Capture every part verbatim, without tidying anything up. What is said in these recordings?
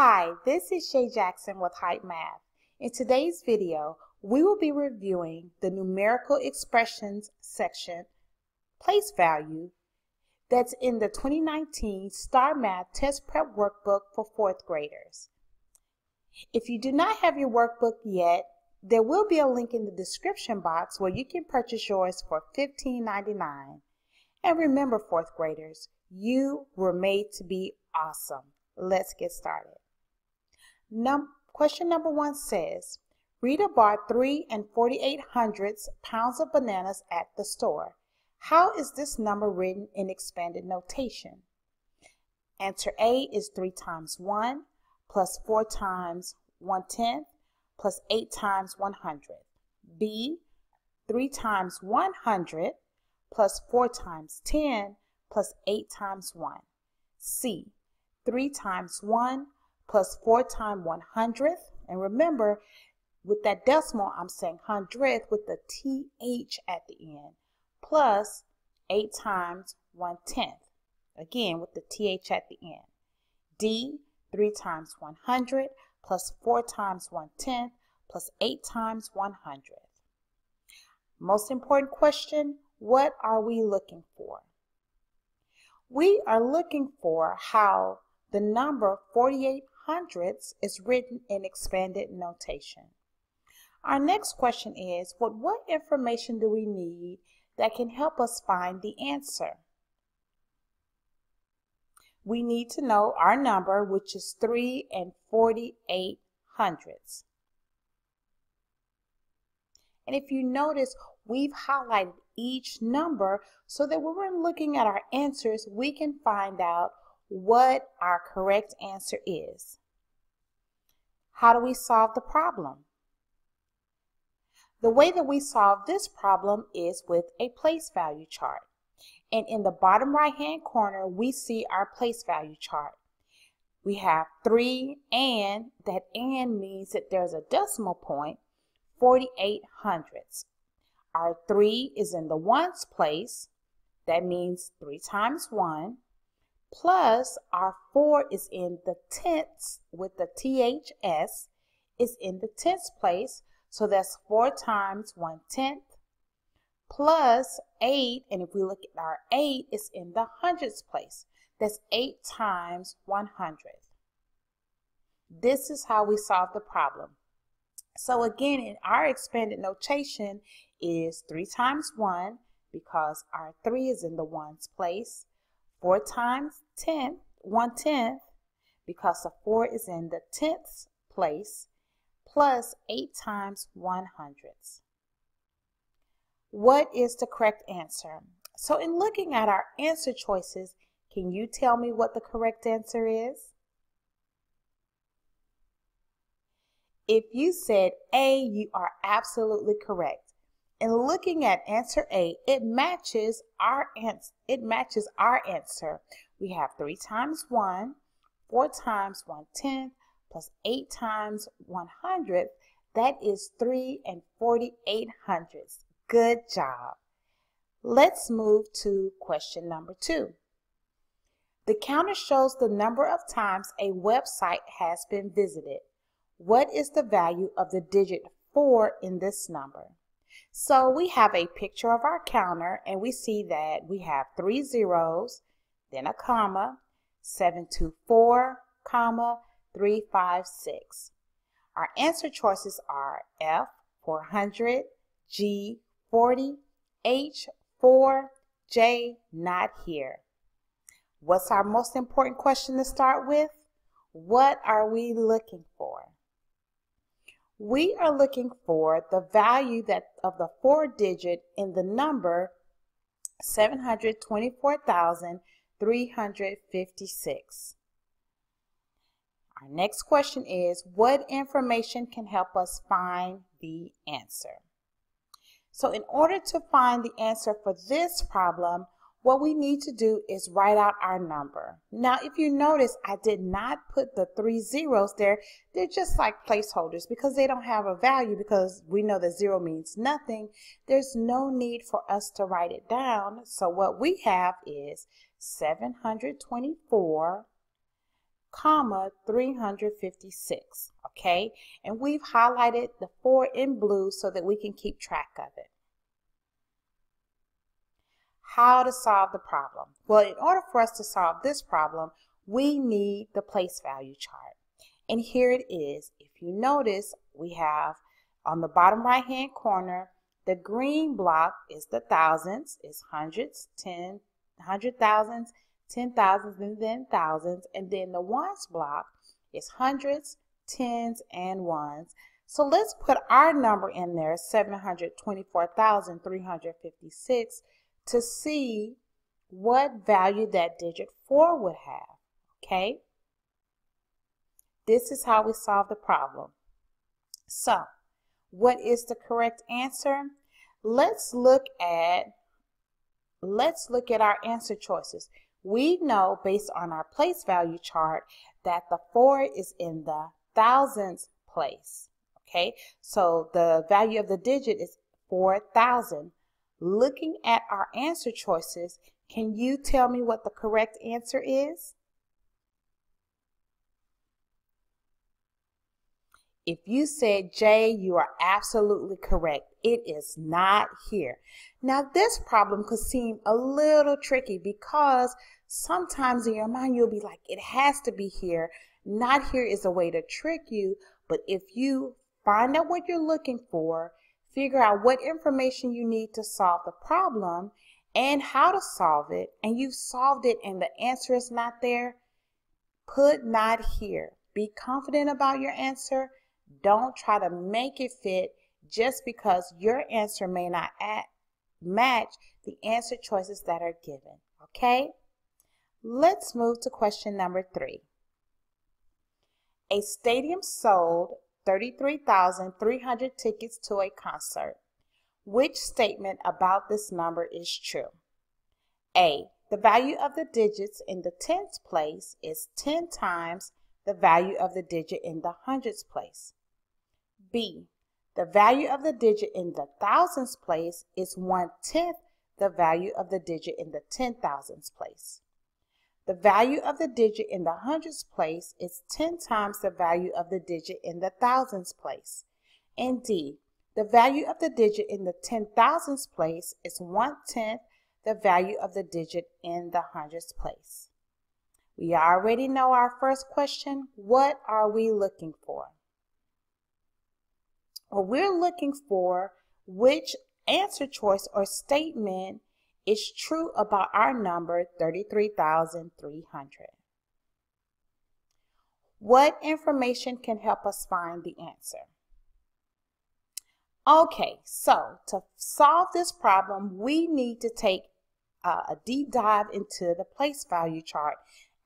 Hi, this is Shay Jackson with Hype Math. In today's video, we will be reviewing the numerical expressions section place value that's in the twenty nineteen STAAR Math Test Prep Workbook for fourth graders. If you do not have your workbook yet, there will be a link in the description box where you can purchase yours for fifteen ninety-nine. And remember, fourth graders, you were made to be awesome. Let's get started. Num question number one says, Rita bought three and forty-eight hundredths pounds of bananas at the store. How is this number written in expanded notation? Answer A is three times one, plus four times one tenth, plus eight times one hundredth. B, three times one hundred, plus four times ten, plus eight times one. C, three times one, plus four times one hundredth. And remember, with that decimal, I'm saying hundredth with the T H at the end, plus eight times one tenth, again with the T H at the end. D, three times one hundred, plus four times one tenth, plus eight times one hundredth. Most important question, what are we looking for? We are looking for how the number forty-eight hundredths is written in expanded notation. Our next question is, what, what information do we need that can help us find the answer? We need to know our number, which is three and forty-eight hundredths. And if you notice, we've highlighted each number so that when we're looking at our answers, we can find out what our correct answer is. How do we solve the problem? The way that we solve this problem is with a place value chart. And in the bottom right hand corner, we see our place value chart. We have three and, that and means that there's a decimal point, forty-eight hundredths. Our three is in the ones place, that means three times one, plus our four is in the tenths with the T H S, is in the tenths place, so that's four times one tenth, plus eight, and if we look at our eight, it's in the hundredths place, that's eight times one hundredth. This is how we solve the problem. So again, in our expanded notation is three times one, because our three is in the ones place, four times ten, one tenth, because the four is in the tenths place, plus eight times one hundredths. What is the correct answer? So in looking at our answer choices, can you tell me what the correct answer is? If you said A, you are absolutely correct. In looking at answer A, it matches our ans it matches our answer. We have three times one, four times one tenth, plus eight times one hundredth. That is three and forty-eight hundredths. Good job. Let's move to question number two. The counter shows the number of times a website has been visited. What is the value of the digit four in this number? So we have a picture of our counter and we see that we have three zeros, then a comma, seven two four, comma, three five six. Our answer choices are F, four hundred, G, forty, H, four, J, not here. What's our most important question to start with? What are we looking for? We are looking for the value that of the four digit in the number seven hundred twenty-four thousand three hundred fifty-six. Our next question is, what information can help us find the answer? So in order to find the answer for this problem, what we need to do is write out our number. Now, if you notice, I did not put the three zeros there. They're just like placeholders because they don't have a value, because we know that zero means nothing. There's no need for us to write it down. So what we have is seven hundred twenty-four comma three hundred fifty-six, okay? And we've highlighted the four in blue so that we can keep track of it. How to solve the problem? Well, in order for us to solve this problem, we need the place value chart. And here it is. If you notice, we have on the bottom right hand corner, the green block is the thousandths, is hundreds, ten, hundred thousandths, ten thousands, and then thousands. And then the ones block is hundreds, tens, and ones. So let's put our number in there, seven hundred twenty-four thousand three hundred fifty-six, to see what value that digit four would have, okay? This is how we solve the problem. So, what is the correct answer? Let's look at let's look at our answer choices. We know based on our place value chart that the four is in the thousandths place, okay? So the value of the digit is four thousand. Looking at our answer choices, can you tell me what the correct answer is? If you said J, you are absolutely correct. It is not here. Now, this problem could seem a little tricky because sometimes in your mind you'll be like, it has to be here. Not here is a way to trick you, but if you find out what you're looking for, figure out what information you need to solve the problem and how to solve it, and you've solved it and the answer is not there, put not here. Be confident about your answer. Don't try to make it fit just because your answer may not match the answer choices that are given, okay? Let's move to question number three. A stadium sold thirty-three thousand three hundred tickets to a concert. Which statement about this number is true? A. The value of the digits in the tenths place is ten times the value of the digit in the hundreds place. B. The value of the digit in the thousands place is one-tenth the value of the digit in the ten thousands place. The value of the digit in the hundreds place is ten times the value of the digit in the thousands place. And D. The value of the digit in the ten thousands place is one-tenth the value of the digit in the hundreds place. We already know our first question. What are we looking for? Well, we're looking for which answer choice or statement is true about our number thirty-three thousand three hundred. What information can help us find the answer? Okay, so to solve this problem, we need to take uh, a deep dive into the place value chart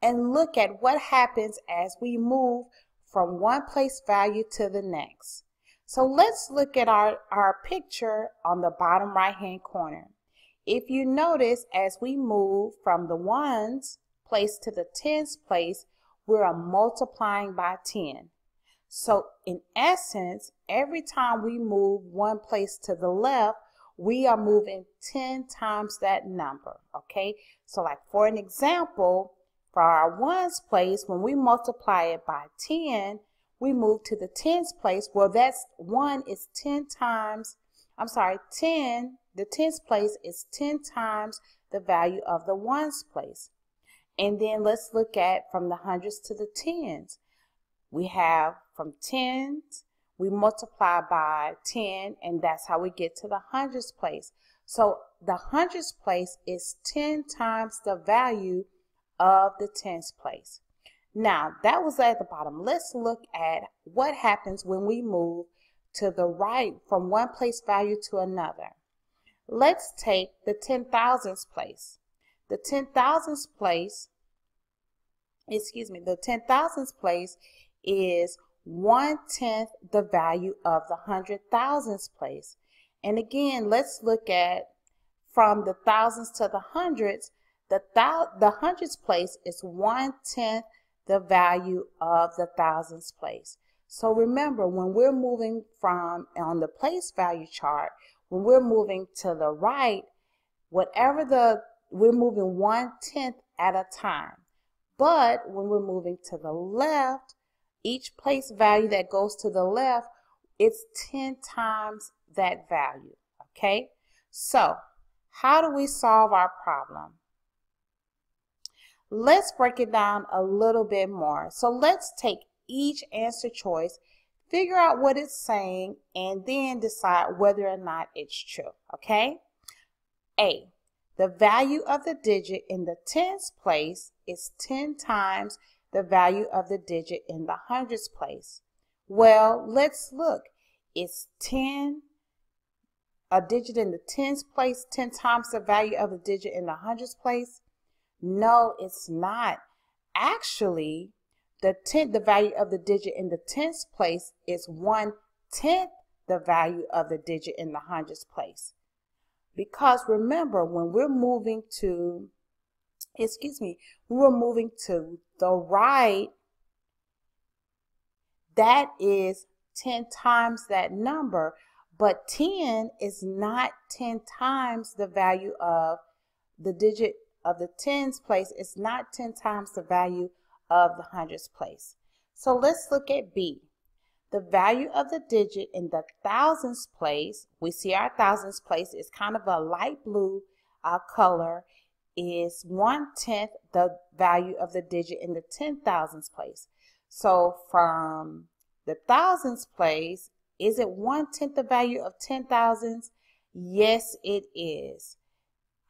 and look at what happens as we move from one place value to the next. So let's look at our, our picture on the bottom right hand corner. If you notice, as we move from the ones place to the tens place, we're multiplying by ten. So in essence, every time we move one place to the left, we are moving ten times that number, okay? So like for an example, for our ones place, when we multiply it by ten, we move to the tens place. Well, that's one is ten times, I'm sorry, ten, the tens place is ten times the value of the ones place. And then let's look at from the hundreds to the tens. We have from tens, we multiply by ten, and that's how we get to the hundreds place. So the hundreds place is ten times the value of the tens place. Now that was at the bottom. Let's look at what happens when we move to the right from one place value to another. Let's take the ten thousands place. The ten thousands place, excuse me, the ten thousands place is one tenth the value of the hundred thousands place. And again, let's look at from the thousands to the hundreds. The, the hundreds place is one-tenth the value of the thousands place. So remember, when we're moving from on the place value chart, when we're moving to the right, whatever the, we're moving one-tenth at a time. But when we're moving to the left, each place value that goes to the left, it's ten times that value, okay? So how do we solve our problem? Let's break it down a little bit more. So let's take each answer choice, figure out what it's saying, and then decide whether or not it's true, okay? A, the value of the digit in the tens place is ten times the value of the digit in the hundreds place. Well, let's look. It's ten, a digit in the tens place, ten times the value of a digit in the hundreds place. No, it's not. Actually, the tenth, the value of the digit in the tens place is one tenth the value of the digit in the hundreds place. Because remember, when we're moving to, excuse me, we're moving to the right, that is ten times that number, but ten is not ten times the value of the digit of the tens place. It's not ten times the value of the hundreds place. So let's look at B. The value of the digit in the thousands place, we see our thousands place is kind of a light blue uh, color, is one-tenth the value of the digit in the ten thousands place. So from the thousands place, is it one-tenth the value of ten thousands? Yes, it is.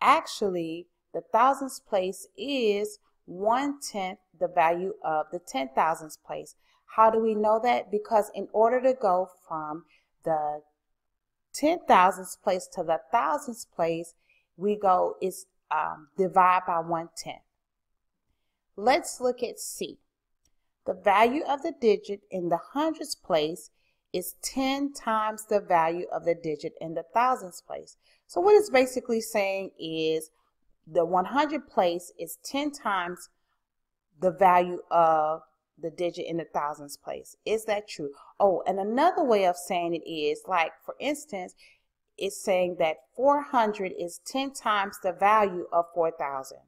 Actually, the thousands place is one-tenth the value of the ten thousands place. How do we know that? Because in order to go from the ten thousands place to the thousands place, we go is um, divide by one tenth. Let's look at C. The value of the digit in the hundreds place is ten times the value of the digit in the thousands place. So what it's basically saying is the one hundred place is ten times the value of the digit in the thousands place. Is that true? Oh, and another way of saying it is, like, for instance, it's saying that four hundred is ten times the value of four thousand.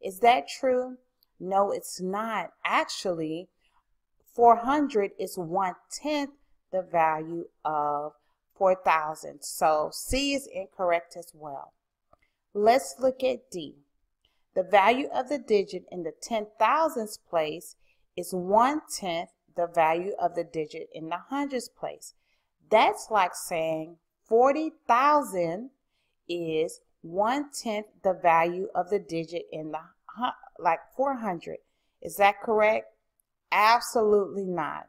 Is that true? No, it's not. Actually, four hundred is one-tenth the value of four thousand. So C is incorrect as well. Let's look at D. The value of the digit in the ten thousands place is one-tenth the value of the digit in the hundreds place. That's like saying forty thousand is one-tenth the value of the digit in the, like, four hundred. Is that correct? Absolutely not.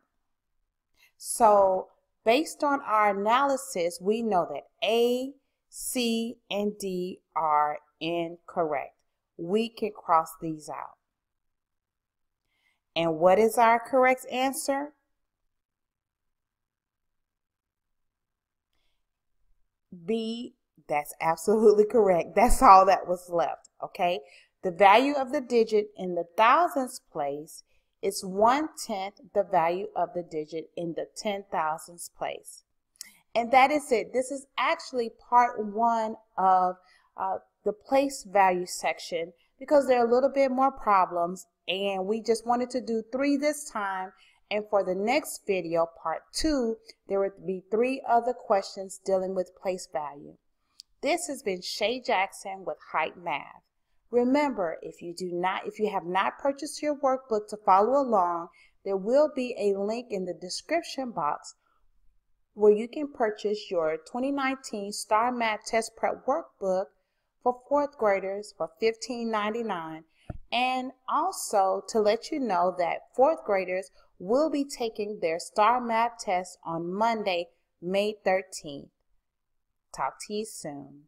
So based on our analysis, we know that A, C, and D are incorrect. We can cross these out. And what is our correct answer? B, that's absolutely correct. That's all that was left, okay? The value of the digit in the thousands place is one-tenth the value of the digit in the ten thousands place. And that is it. This is actually part one of uh, the place value section, because there are a little bit more problems, and we just wanted to do three this time. And for the next video, part two, there would be three other questions dealing with place value. This has been Shay Jackson with Hype Math. Remember, if you do not, if you have not purchased your workbook to follow along, there will be a link in the description box where you can purchase your twenty nineteen STAAR Math Test Prep Workbook for fourth graders for fifteen ninety-nine. And also to let you know that fourth graders will be taking their STAAR Math test on Monday, May thirteenth. Talk to you soon.